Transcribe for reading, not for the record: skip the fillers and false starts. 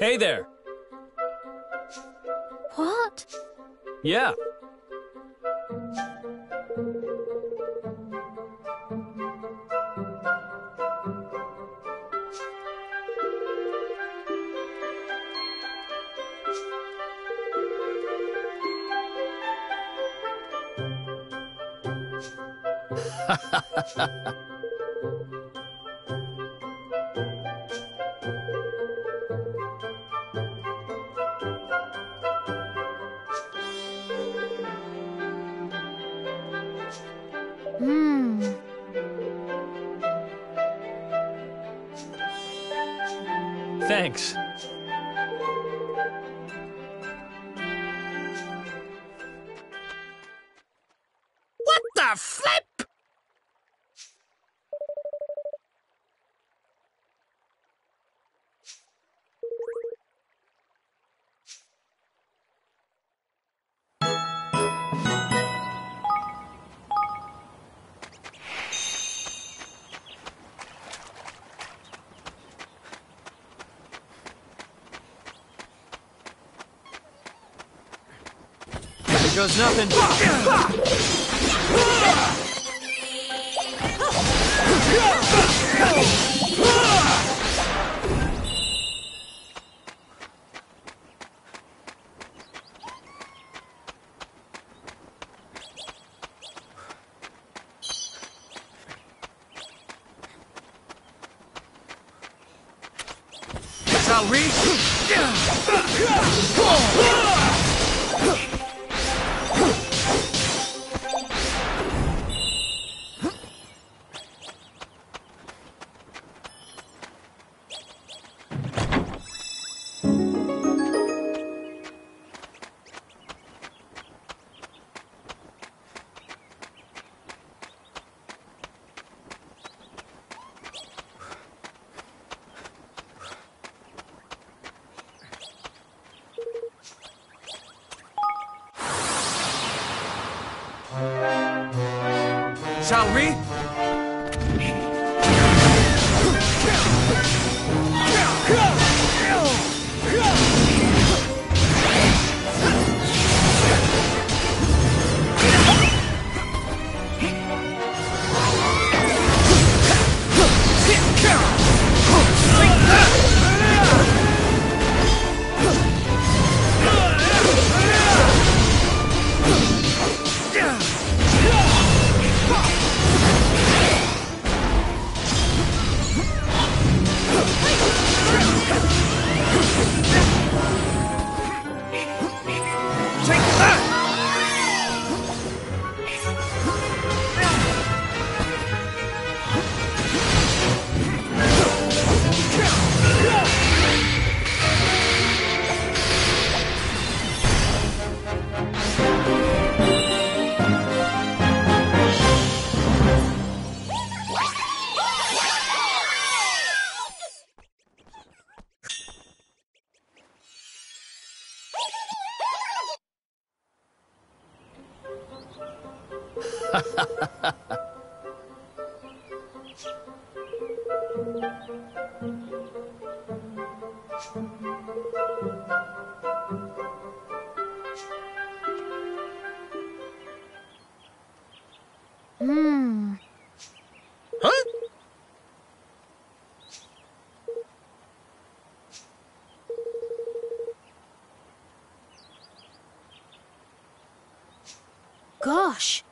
Hey there. What? Yeah. Thanks. What the flip? Goes nothing. Shall we? Shall we? Huh? Gosh.